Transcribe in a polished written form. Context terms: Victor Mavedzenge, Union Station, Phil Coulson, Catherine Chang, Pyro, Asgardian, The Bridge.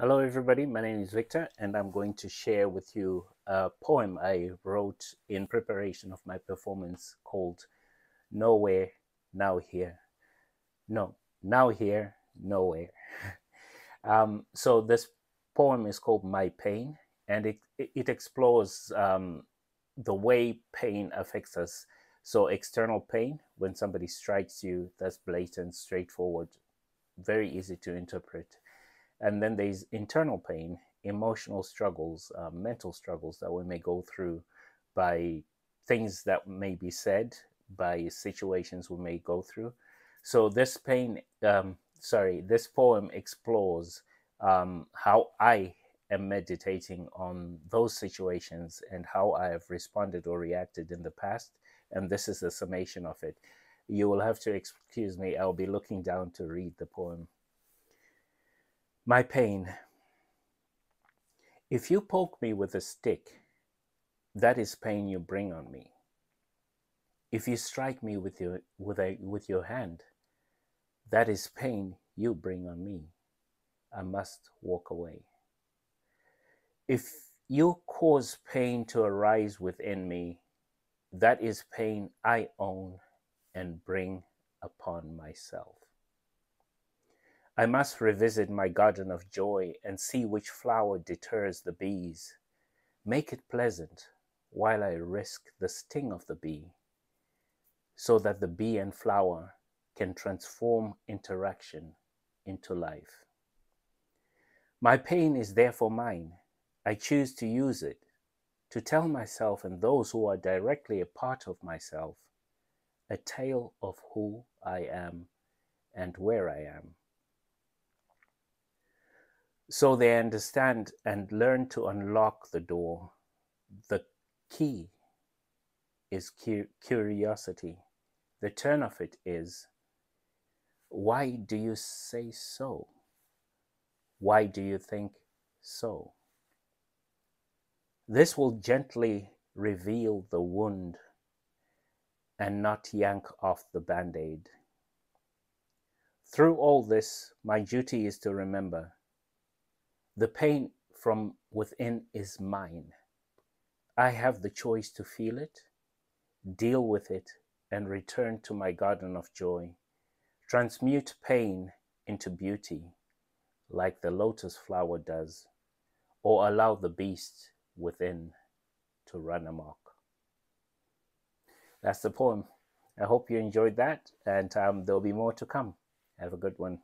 Hello everybody, my name is Victor and I'm going to share with you a poem I wrote in preparation of my performance called Nowhere, Now Here. No, Now Here, Nowhere. So this poem is called My Pain, and it explores the way pain affects us. So external pain, when somebody strikes you, that's blatant, straightforward, very easy to interpret. And then there's internal pain, emotional struggles, mental struggles that we may go through by things that may be said, by situations we may go through. So this poem explores how I am meditating on those situations and how I have responded or reacted in the past. And this is a summation of it. You will have to excuse me, I'll be looking down to read the poem. My pain. If you poke me with a stick, that is pain you bring on me. If you strike me with your hand, that is pain you bring on me. I must walk away. If you cause pain to arise within me, that is pain I own and bring upon myself. I must revisit my garden of joy and see which flower deters the bees. Make it pleasant while I risk the sting of the bee, so that the bee and flower can transform interaction into life. My pain is therefore mine. I choose to use it to tell myself and those who are directly a part of myself a tale of who I am and where I am, so they understand and learn to unlock the door. The key is curiosity. The turn of it is, why do you say so? Why do you think so? This will gently reveal the wound and not yank off the band-aid. Through all this, my duty is to remember, the pain from within is mine. I have the choice to feel it, deal with it, and return to my garden of joy. Transmute pain into beauty, like the lotus flower does, or allow the beast within to run amok. That's the poem. I hope you enjoyed that, and there'll be more to come. Have a good one.